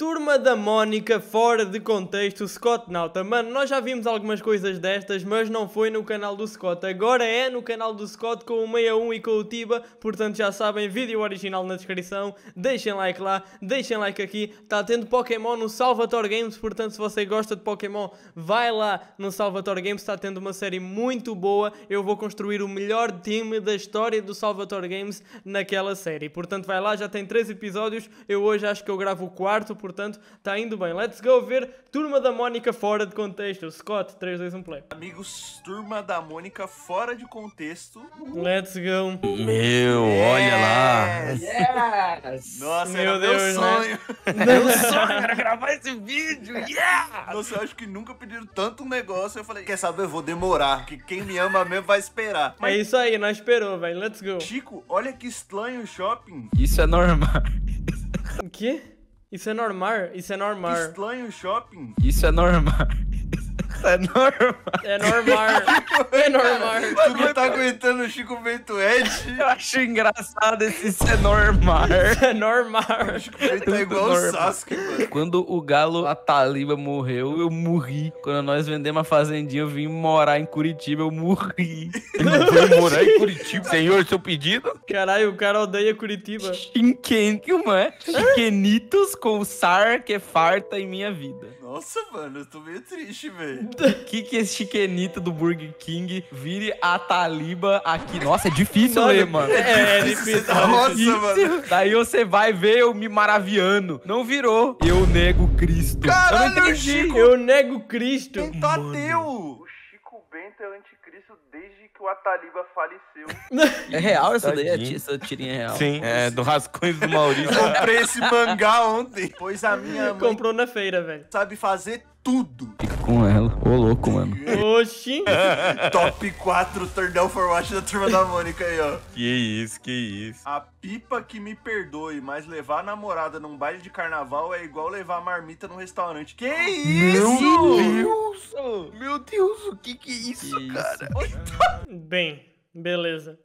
Turma da Mônica, fora de contexto, Scottonauta. Mano, nós já vimos algumas coisas destas, mas não foi no canal do Scott. Agora é no canal do Scott com o 61 e com o Tiba. Portanto, já sabem, vídeo original na descrição. Deixem like lá, deixem like aqui. Está tendo Pokémon no Salvatore Games. Portanto, se você gosta de Pokémon, vai lá no Salvatore Games. Está tendo uma série muito boa. Eu vou construir o melhor time da história do Salvatore Games naquela série. Portanto, vai lá, já tem 3 episódios. Eu hoje acho que eu gravo o 4, portanto, está indo bem. Let's go ver Turma da Mônica fora de contexto. Scott, 3, 2, 1, play. Amigos, Turma da Mônica fora de contexto. Let's go. Meu, olha lá. Yes. Nossa, meu Deus, meu sonho. Né? Meu sonho era gravar esse vídeo. Yeah. Nossa, eu acho que nunca pediram tanto um negócio. Eu falei, quer saber, eu vou demorar. Que quem me ama mesmo vai esperar. Mas... é isso aí, nós esperou, velho. Let's go. Chico, olha que estranho o shopping. Isso é normal. O quê? Isso é normal, isso é normal. Estranho shopping. Isso é normal. É normal. É normal. É normal. Tu não tá aguentando o Chico Bento Edge? Eu acho engraçado esse isso é normal. Isso é normal. O Chico Bento é igual o Sasuke, mano. Quando o Galo Ataliba morreu, eu morri. Quando nós vendemos a fazendinha, eu vim morar em Curitiba, eu morri. Eu vim morar em Curitiba. Senhor, seu pedido? Caralho, o cara odeia Curitiba. Chinquenio, mano. Chiquenitos com sar que farta em minha vida. Nossa, mano, eu tô meio triste, velho. Que esse chiquenito do Burger King vire a Taliba aqui? Nossa, é difícil ler, mano. É difícil. Nossa, mano. Daí você vai ver eu me maraviando. Não virou. Eu nego Cristo. Caralho, eu não entendi. Chico. Eu nego Cristo. Quem tá ateu? O Chico Bento é o anticristo desde que o Ataliba faleceu. É real essa daí? Essa tirinha é real? Sim. É, do Rascunho do Maurício. Comprei esse mangá ontem. Pois a minha mãe... comprou na feira, velho. Sabe fazer tudo. Fica com ela. Ô, louco, mano. Oxi. Top 4 turn down for watch da Turma da Mônica aí, ó. Que isso, que isso. A pipa que me perdoe, mas levar a namorada num baile de carnaval é igual levar a marmita num restaurante. Que isso? Meu Deus, o que é isso, que cara? Isso? Bem, beleza.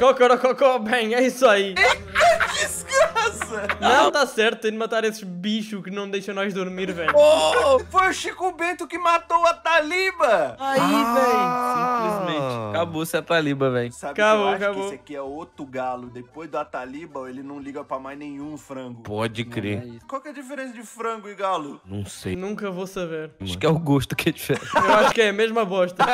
Cocorococó, bem, é isso aí. Desgraça! Não, tá certo, tem de matar esses bichos que não deixam nós dormir, velho. Oh, foi o Chico Bento que matou a Taliba! Aí, velho. Simplesmente. Acabou-se a Taliba, velho. Acabou, que eu acabou. Acho que esse aqui é outro galo. Depois do Ataliba, ele não liga pra mais nenhum frango. Pode crer. É qual que é a diferença de frango e galo? Não sei. Nunca vou saber. Acho que é o gosto que é diferente. Eu acho que é a mesma bosta.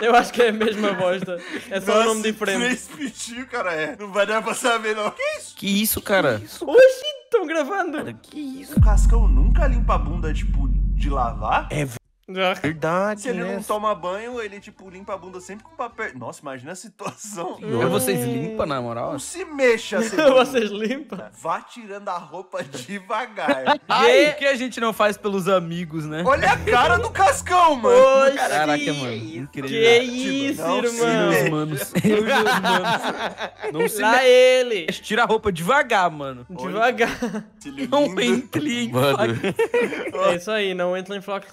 Eu acho que é a mesma bosta. É só um nome diferente. 3 pitinhos, cara, é. Não vai dar pra saber, não. Que isso? Que isso, cara? Que isso? Oxi, estão gravando. Cara, que isso? O Cascão nunca limpa a bunda, tipo, de lavar? É verdade, se ele não toma banho, ele, tipo, limpa a bunda sempre com papel. Nossa, imagina a situação. Vocês limpam, na moral? Não se mexa, vocês limpam? Vá tirando a roupa devagar. Ai, o que a gente não faz pelos amigos, né? Olha a cara do Cascão, mano. Oxi. Caraca, mano. Incrível. Que isso, não, irmão. Mano. Não se mexa. Ele. Tira a roupa devagar, mano. Devagar. Não entre em flaco. É isso aí, não entra em flaco.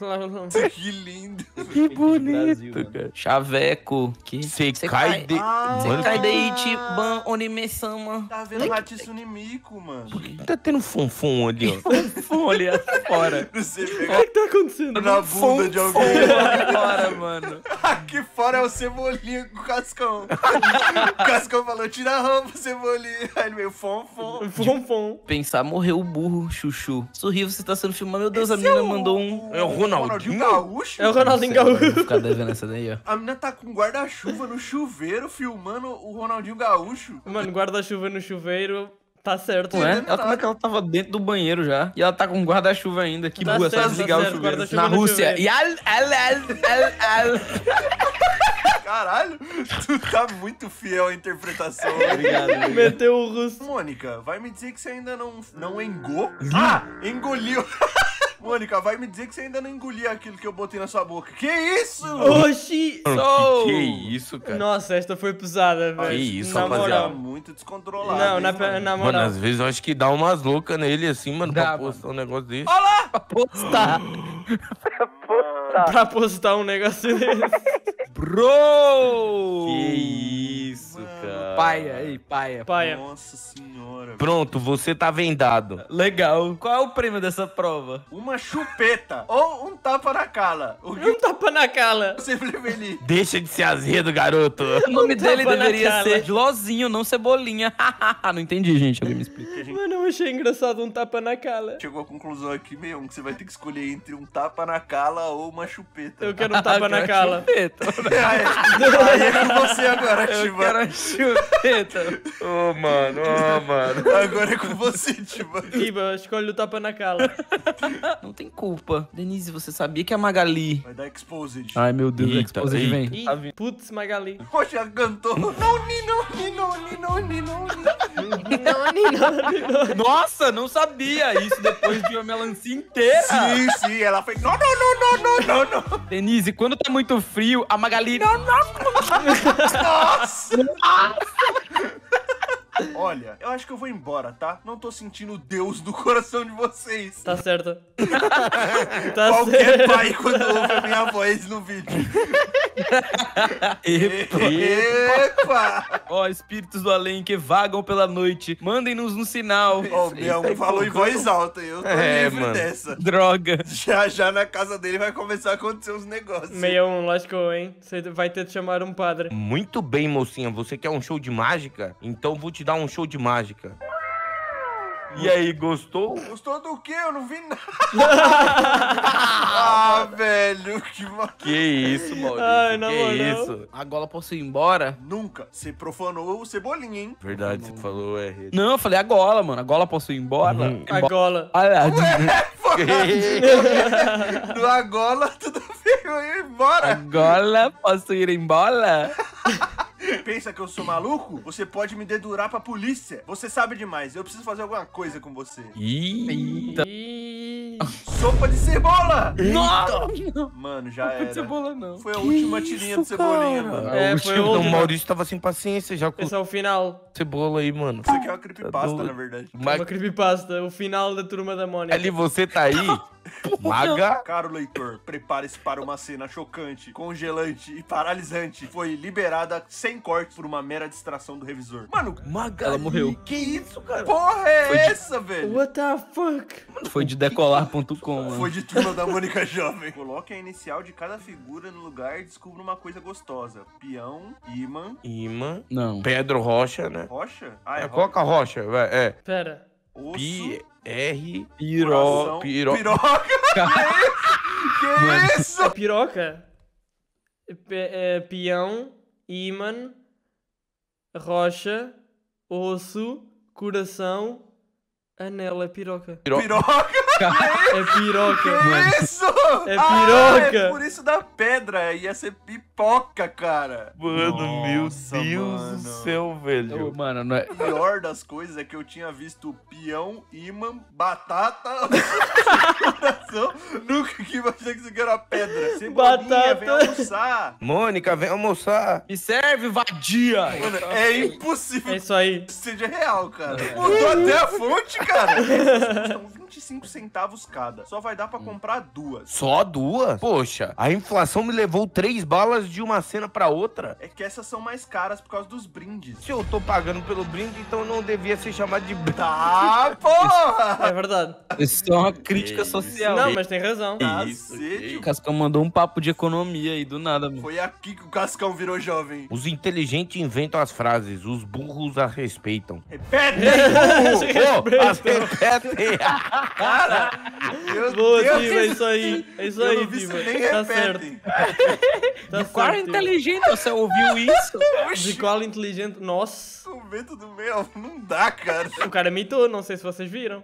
Que lindo. Que bonito, Brasil, cara. Chaveco. Que? Você cai de... Você cai daí, Tiba, Onimesama. Tá vendo Latiço Inimico, mano. Por que tá tendo fonfon ali, ó? Fonfon ali fora. Não sei, o que tá acontecendo? Na bunda de alguém. Aqui fora, mano. Aqui fora é o Cebolinha com o Cascão. O Cascão falou, tira a rampa, Cebolinha. Aí ele veio, fonfon. Fonfon. Pensar, morreu o burro, chuchu. Sorriu, você tá sendo filmado. Meu Deus, esse a menina mandou um... É o Ronaldinho Gaúcho? É o Ronaldinho Gaúcho. Ficar devendo essa daí, ó. A menina tá com guarda-chuva no chuveiro filmando o Ronaldinho Gaúcho. Mano, guarda-chuva no chuveiro... Tá certo, não é? Ela, como é que ela tava dentro do banheiro já? E ela tá com guarda-chuva ainda. Que tá boa, certo, só desligar tá o chuveiro. Na Rússia. E caralho, tu tá muito fiel à interpretação. Obrigado. Meteu o russo. Mônica, vai me dizer que você ainda não engoliu? Ah, engoliu. Mônica, vai me dizer que você ainda não engoliu aquilo que eu botei na sua boca. Que isso? Oxi! Oh. Que isso, cara? Nossa, esta foi pesada, velho. Que isso, rapaziada. Muito descontrolado. Não, na moral. Mano, às vezes eu acho que dá umas loucas nele, assim, mano, pra postar um negócio desse. Olha lá! Pra postar. Pra postar um negócio desse. Bro! Que isso, cara. Paia, aí, paia. Nossa senhora, velho. Pronto, você tá vendado. Legal. Qual é o prêmio dessa prova? Uma chupeta ou um tapa na cala. Um tapa na cala. Deixa de ser azedo, garoto. O nome dele deveria ser Lozinho, não Cebolinha. Não entendi, gente. Alguém me explica. Mano, eu achei engraçado um tapa na cala. Chegou a conclusão aqui, meu, que você vai ter que escolher entre um tapa na cala ou uma chupeta. Eu quero um tapa na cala. Chupeta. Aí é com você agora, Tiba. Eu quero a chupeta. Ô, mano, ô, mano. Agora é com você, Tiba. Tiba, escolhe o tapa na cala. Não tem culpa. Denise, você sabia que a Magali... Vai dar exposed. Ai, meu Deus, exposed vem. Putz, Magali. Poxa, ela cantou. Não. Nossa, não sabia isso depois de uma melancia inteira. Sim, ela fez... Não. Denise, quando tá muito frio, a Magali... Nossa! Olha, eu acho que eu vou embora, tá? Não tô sentindo Deus no coração de vocês. Tá certo. Qualquer pai, quando ouve a minha voz no vídeo. Epa! Ó, espíritos do além que vagam pela noite, mandem-nos um sinal. Ó, o Bião falou em voz alta, eu tô livre dessa. Droga. Já na casa dele vai começar a acontecer uns negócios. 61, lógico, hein? Você vai ter de chamar um padre. Muito bem, mocinha. Você quer um show de mágica? Então vou te dar um show de mágica. E aí, gostou? Gostou do quê? Eu não vi nada. Velho, que maldito. Que isso, Maurício, isso. Agora posso ir embora? Nunca. Você profanou o Cebolinha, hein? Verdade, você falou errado. Não, eu falei agora, mano. Agora posso ir embora? Agora. No agora, tudo bem, eu ia embora. Agora posso ir embora? Pensa que eu sou maluco? Você pode me dedurar pra polícia. Você sabe demais. Eu preciso fazer alguma coisa com você. Eita. Sopa de cebola! Nossa! Mano, já era. Não foi de cebola, não. Foi a última tirinha do Cebolinha, mano. É, foi o último. O Maurício tava sem paciência já. Esse é o final. Cebola aí, mano. Isso aqui é uma creepypasta, na verdade. Uma creepypasta. O final da Turma da Mônica. Ali, você tá aí... Caro leitor, prepare-se para uma cena chocante, congelante e paralisante. Foi liberada sem cortes por uma mera distração do revisor. Mano, Magali, ela morreu. Que isso, cara? Porra é essa, velho? What the fuck? Foi de decolar.com, mano. Foi de Turma da Mônica Jovem. Coloque a inicial de cada figura no lugar e descubra uma coisa gostosa. Peão, imã. Não. Pedro Rocha, né? Rocha? Ah, é Coca Rocha, velho. É. Pera. Osso. Piroca. Que isso? Piroca. Peão, ímã, rocha, osso, coração, anel. É piroca. Piroca? É piroca. Que isso? É piroca. É por isso da pedra. Ia ser pipoca, cara. Mano, nossa, meu Deus do céu, velho. Eu, mano, não é... O pior das coisas é que eu tinha visto peão, imã, batata, coração. Nunca que imaginei que isso aqui era pedra. Cebolinha, batata. Vem almoçar. Mônica, vem almoçar. Me serve, vadia. Mano, é impossível. É isso aí. Seja real, cara. Mudou até a fonte, cara. São 25 centavos cada. Só vai dar pra comprar duas. Só duas? Poxa, a inflação me levou 3 balas de uma cena pra outra. É que essas são mais caras por causa dos brindes. Se eu tô pagando pelo brinde, então não devia ser chamado de brinde. Tá, porra! É verdade. Isso é uma crítica social. Não, mas tem razão. Isso. O Cascão mandou um papo de economia aí, do nada, mano. Foi aqui que o Cascão virou jovem. Os inteligentes inventam as frases, os burros as respeitam. Repetem! Repetem! Cara! Boa, Tiba, é isso aí. É isso aí, Tiba. Tá certo. De qual inteligente você ouviu isso? De qual inteligente? Nossa. O vento do meio não dá, cara. O cara imitou, não sei se vocês viram.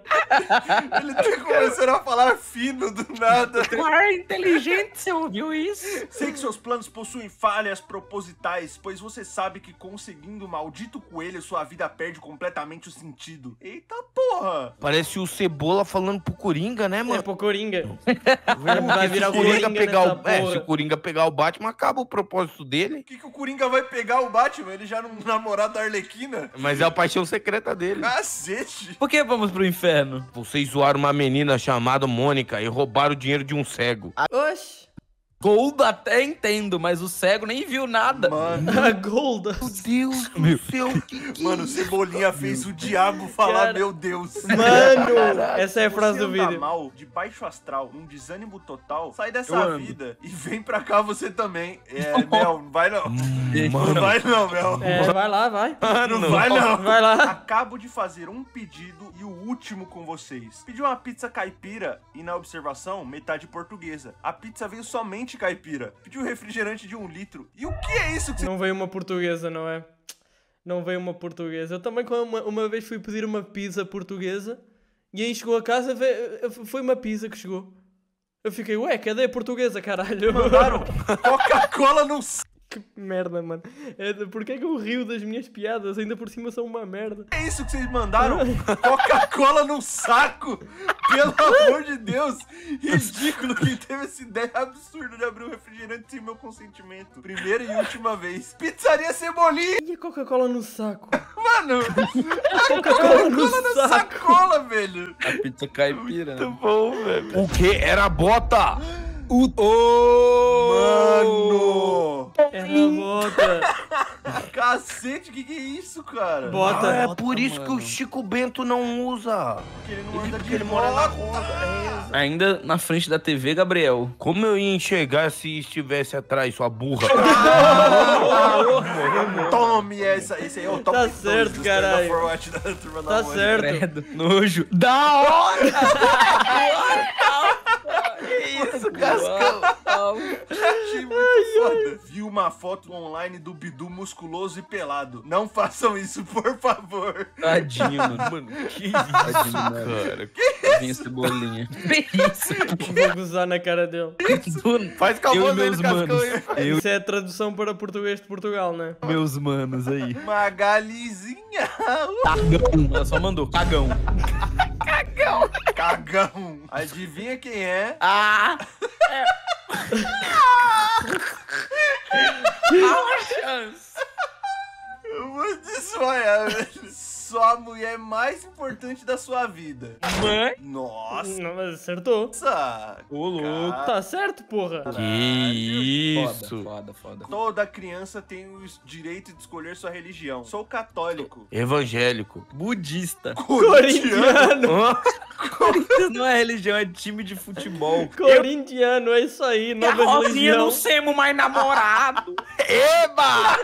Ele tá começando a falar fino do nada. De qual inteligente você ouviu isso? Sei que seus planos possuem falhas propositais, pois você sabe que conseguindo o maldito coelho, sua vida perde completamente o sentido. Eita porra. Parece o Cebola falando pro Coringa, né, mano? É pro Coringa. Vai virar o Coringa pegar o... se o Coringa pegar o Batman, acaba o propósito dele. O que o Coringa vai pegar o Batman? Ele já não namorado da Arlequina. Mas é a paixão secreta dele. Cacete. Por que vamos pro inferno? Vocês zoaram uma menina chamada Mônica e roubaram o dinheiro de um cego. Oxi. Golda até entendo, mas o cego nem viu nada. Mano. Golda. Meu Deus do céu, que mano, o Cebolinha fez o diabo falar, cara, meu Deus. Mano, caraca, essa é a frase do vídeo. Mal, de baixo astral, um desânimo total, sai dessa vida e vem pra cá você também. É, Mel, não vai não. Mano. Não vai não, Mel. É, vai lá, vai. Mano, não vai não. Vai lá. Acabo de fazer um pedido e o último com vocês. Pedi uma pizza caipira e na observação, metade portuguesa. A pizza veio somente caipira. Pediu um refrigerante de 1 litro. E o que é isso que você... Não veio uma portuguesa, não é? Não veio uma portuguesa. Eu também uma vez fui pedir uma pizza portuguesa e aí chegou a casa, foi uma pizza que chegou. Eu fiquei, ué, cadê a portuguesa, caralho? Mandaram Coca-Cola no... Que merda, mano. Porquê é que eu rio das minhas piadas? Ainda por cima são uma merda. É isso que vocês mandaram? Coca-Cola num saco? Pelo amor de Deus. Ridículo que teve essa ideia absurda de abrir um refrigerante sem meu consentimento. Primeira e última vez. Pizzaria Cebolinha. E a Coca-Cola no saco? Mano, a Coca-Cola na sacola, velho. A pizza caipira. Muito bom, velho. O que era bota? O... Oh, mano! É a bota! Cacete, que é isso, cara? Bota! É por isso que o Chico Bento não usa. Porque ele não anda, ele mora na rua. Ainda na frente da TV, Gabriel. Como eu ia enxergar se estivesse atrás, sua burra? Tome essa, esse aí é o top. Tá certo, caralho. Tá certo. Nojo. Da hora! Que isso, Cascão? Achei muito foda. Vi uma foto online do Bidu musculoso e pelado. Não façam isso, por favor. Tadinho, mano. Que isso, tadinho, cara. Que isso? Cebolinha. Que isso? Vou gozar na cara dele. Faz calma dele, Cascão. Isso é a tradução para português de Portugal, né? Meus manos aí. Magalizinha. Cagão. Ela só mandou cagão. Cagão. Cagão. Adivinha quem é? Ah! É. Há uma chance. Eu vou desmaiar, velho. Só a mulher mais importante da sua vida. Mãe? Nossa. Não, mas acertou. Nossa. Ô, louco. Tá certo, porra. Que isso. Foda, foda, foda. Toda criança tem o direito de escolher sua religião. Sou católico. Evangélico. Budista. Corintiano. Corinthians não é religião, é time de futebol. Corintiano, é isso aí. Nova religião. Rosinha não semo mais namorado. Eba!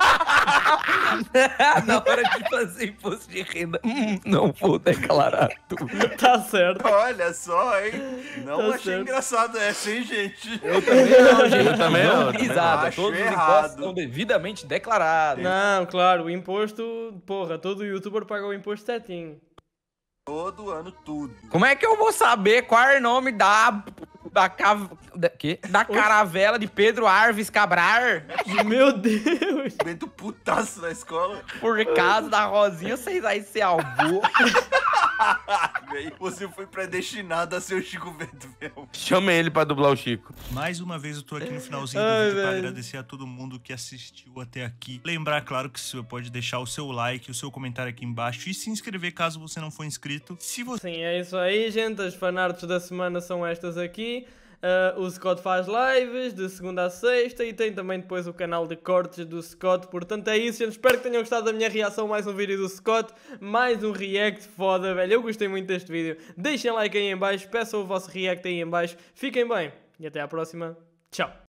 Na hora de fazer imposto de renda, não vou declarar tudo. Tá certo. Olha só, hein? Não tá achei certo. Engraçado essa, hein, gente? Eu também não, gente. Eu também não. Todos os impostos são devidamente declarados. Não, claro, o imposto... Porra, todo youtuber paga o imposto certinho. Todo ano, tudo. Como é que eu vou saber qual é o nome da caravela de Pedro Álvares Cabral? Meu Deus! Bento putaço na escola. Por causa da Rosinha, vocês aí se alvou. Você foi predestinado a ser o Chico Bento, meu. Chama ele pra dublar o Chico. Mais uma vez eu tô aqui no finalzinho do vídeo pra agradecer a todo mundo que assistiu até aqui. Lembrar, claro, que você pode deixar o seu like, o seu comentário aqui embaixo e se inscrever caso você não for inscrito. Se você... Sim, é isso aí, gente. As fanarts da semana são estas aqui. O Scott faz lives de segunda a sexta e tem também depois o canal de cortes do Scott. Portanto é isso, gente. Espero que tenham gostado da minha reação. Mais um vídeo do Scott, mais um react foda, velho. Eu gostei muito deste vídeo. Deixem like aí em baixo, peçam o vosso react aí em baixo. Fiquem bem e até à próxima. Tchau.